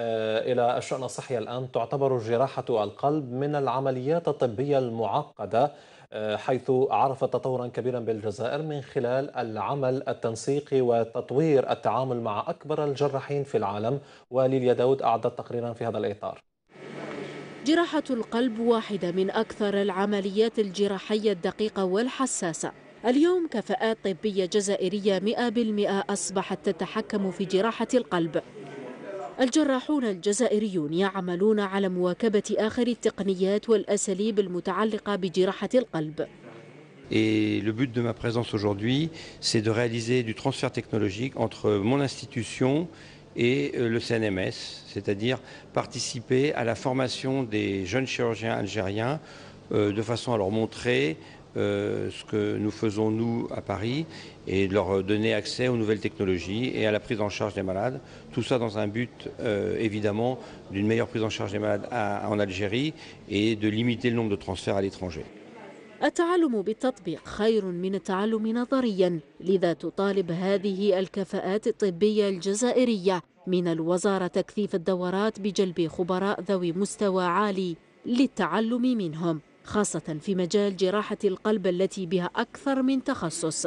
إلى الشؤون الصحية الآن، تعتبر جراحة القلب من العمليات الطبية المعقدة، حيث عرفت تطورا كبيرا بالجزائر من خلال العمل التنسيقي وتطوير التعامل مع أكبر الجراحين في العالم. وليليا داود أعدت تقريرا في هذا الإطار. جراحة القلب واحدة من أكثر العمليات الجراحية الدقيقة والحساسة. اليوم كفاءات طبية جزائرية 100% أصبحت تتحكم في جراحة القلب. الجراحون الجزائريون يعملون على مواكبة آخر التقنيات والأساليب المتعلقة بجراحة القلب. Et le but de ma présence aujourd'hui, c'est de réaliser du transfert technologique entre mon institution et le CNMS, c'est-à-dire participer à la formation des jeunes chirurgiens algériens de façon à leur montrer ce que nous faisons nous à Paris et de leur donner accès aux nouvelles technologies et à la prise en charge des malades. Tout ça dans un but évidemment d'une meilleure prise en charge des malades en Algérie et de limiter le nombre de transferts à l'étranger. التعلم بالتطبيق خير من التعلم نظريا، لذا تطالب هذه الكفاءات الطبية الجزائرية من الوزارة تكثيف الدورات بجلب خبراء ذوي مستوى عالي للتعلم منهم، خاصة في مجال جراحة القلب التي بها أكثر من تخصص.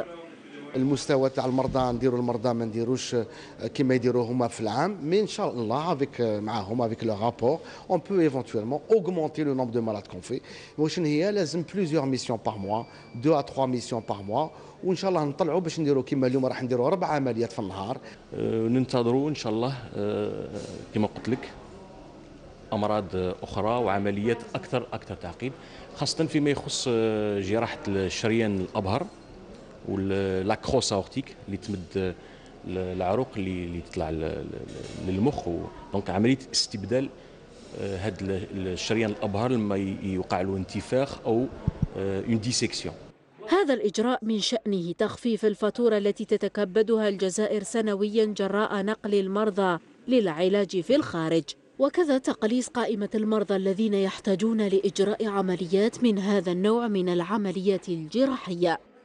المستوى تاع المرضى نديروا المرضى ما نديروش كما يديروا هما في العام، مي ان شاء الله افيك معاهم افيك لو رابور اون بو ايفونتويلمون اوغمونتي لو نومبر دو مالاد كون في. واش هي لازم بليزيور ميسيون بار موا، 2 ا 3 ميسيون بار موا، وان شاء الله نطلعوا باش نديروا كما اليوم راح نديروا 4 عمليات في النهار. ننتظروا ان شاء الله كما قلت لك امراض اخرى وعمليات اكثر تعقيد، خاصه فيما يخص جراحه الشريان الابهر واللاكروس اورتيك اللي تمد العروق اللي تطلع للمخ، دونك عمليه استبدال هذا الشريان الابهر لما يوقع له انتفاخ او اون ديسيكسيون. هذا الإجراء من شأنه تخفيف الفاتورة التي تتكبدها الجزائر سنويا جراء نقل المرضى للعلاج في الخارج، وكذا تقليص قائمة المرضى الذين يحتاجون لإجراء عمليات من هذا النوع من العمليات الجراحية.